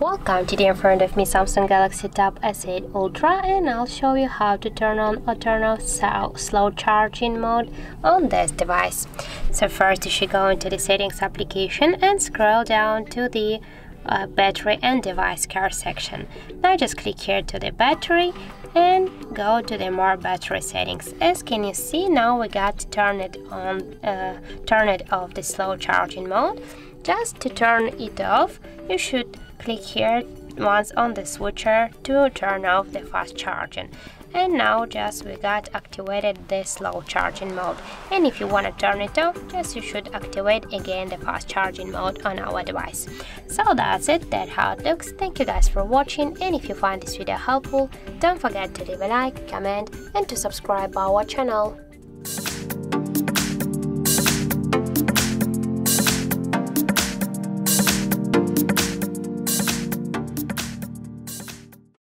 Welcome, today in front of me Samsung Galaxy Tab S8 Ultra, and I'll show you how to turn on or turn off slow charging mode on this device. So first you should go into the settings application and scroll down to the battery and device care section. Now just click here to the battery and go to the more battery settings. As can you see, now we got to turn it off the slow charging mode. Just to turn it off, you should click here once on the switcher to turn off the fast charging. And now just we got activated the slow charging mode. And if you want to turn it off, just you should activate again the fast charging mode on our device. So that's it, that's how it looks. Thank you guys for watching, and if you find this video helpful, don't forget to leave a like, comment and to subscribe our channel.